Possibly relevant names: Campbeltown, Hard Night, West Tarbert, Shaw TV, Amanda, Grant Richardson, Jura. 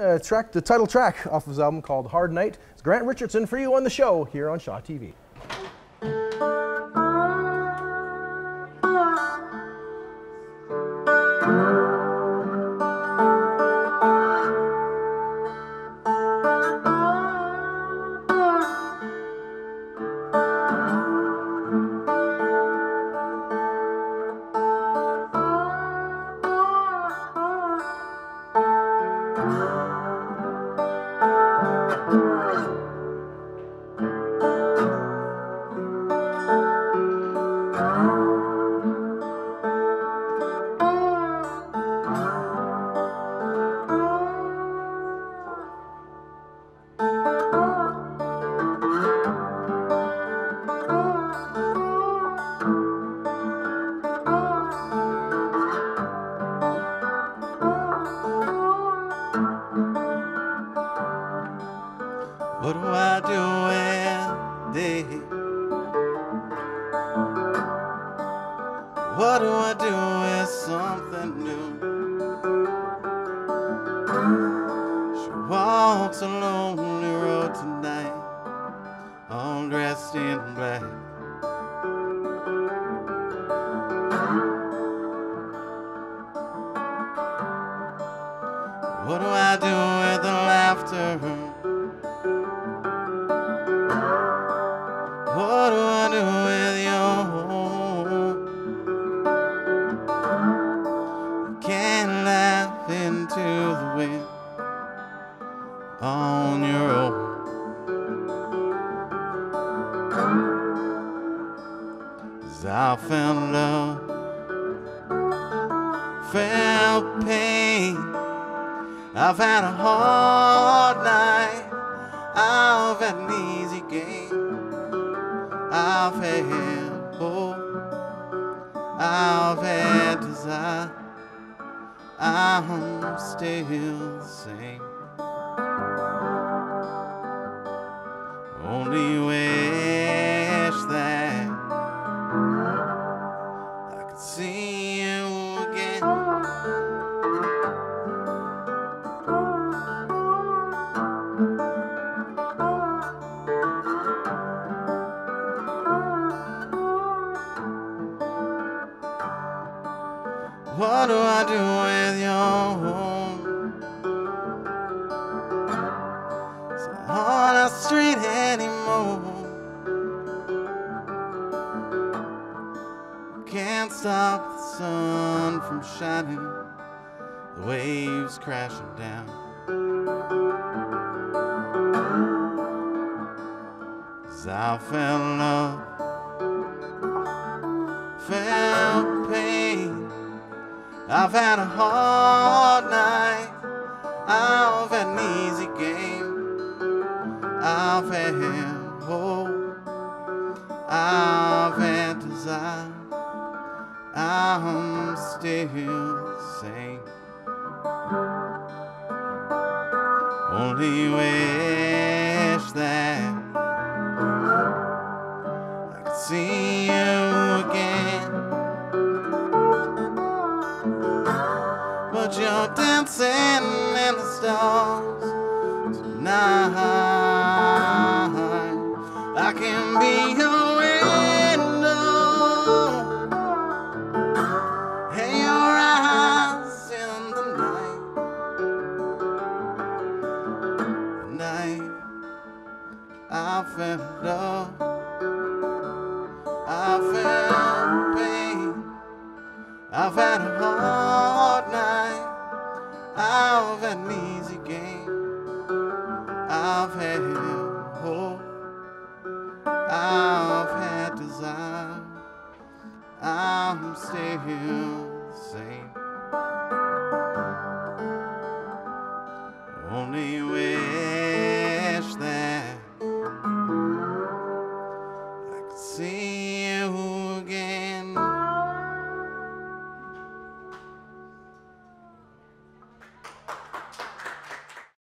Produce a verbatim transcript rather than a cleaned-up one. The track, the title track off of his album called Hard Night. It's Grant Richardson for you on the show here on Shaw T V. What do I do when they What do I do when something new? She walks a lonely road tonight, all dressed in black. What do I do with the laughter? What do I do with you? You can't laugh into the wind on your own. As I fell in love, felt pain. I've had a hard night, I've had an easy game. I've had hope, I've had desire, I'm still the same. Only wish that I could see you again. What do I do with you? It's not on our street anymore. Can't stop the sun from shining, the waves crashing down. As I fell in love, felt pain. I've had a hard night, I've had an easy game, I've had hope, I've had desire, I'm still the same. Only wish that I could see you again. But you're dancing in the stars tonight. I can be your window and your eyes in the night. The night I fell in love, I felt pain. I've had a hard night, I've had an easy game, I've had hope, I've had desire, I'm still the same. Only way.